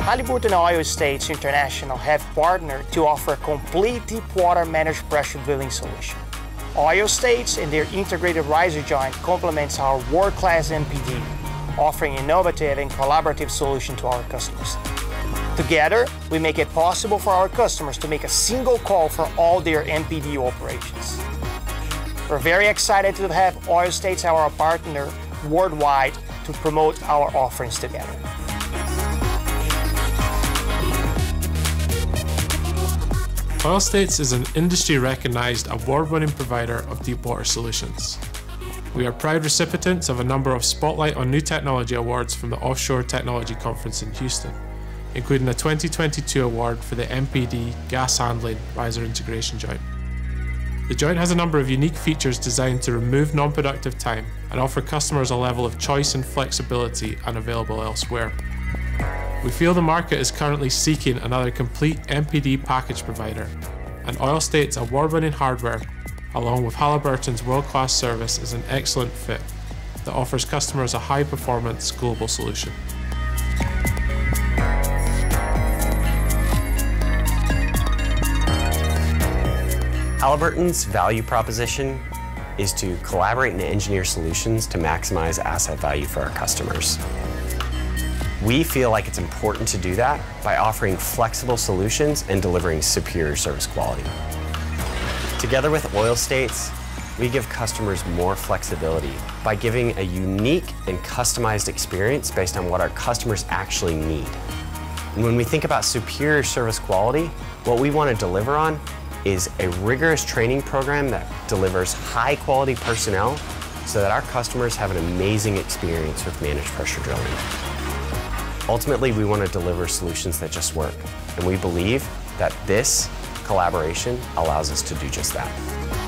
Halliburton and Oil States International have partnered to offer a complete deepwater managed pressure drilling solution. Oil States and their integrated riser joint complements our world-class MPD, offering innovative and collaborative solution to our customers. Together, we make it possible for our customers to make a single call for all their MPD operations. We're very excited to have Oil States, our partner, worldwide to promote our offerings together. Oil States is an industry-recognized, award-winning provider of deepwater solutions. We are proud recipients of a number of Spotlight on New Technology awards from the Offshore Technology Conference in Houston, including a 2022 award for the MPD Gas Handling Riser Integration Joint. The joint has a number of unique features designed to remove non-productive time and offer customers a level of choice and flexibility unavailable elsewhere. We feel the market is currently seeking another complete MPD package provider, and Oil States' award-winning hardware, along with Halliburton's world-class service, is an excellent fit that offers customers a high-performance global solution. Halliburton's value proposition is to collaborate and engineer solutions to maximize asset value for our customers. We feel like it's important to do that by offering flexible solutions and delivering superior service quality. Together with Oil States, we give customers more flexibility by giving a unique and customized experience based on what our customers actually need. And when we think about superior service quality, what we want to deliver on is a rigorous training program that delivers high-quality personnel so that our customers have an amazing experience with managed pressure drilling. Ultimately, we want to deliver solutions that just work, and we believe that this collaboration allows us to do just that.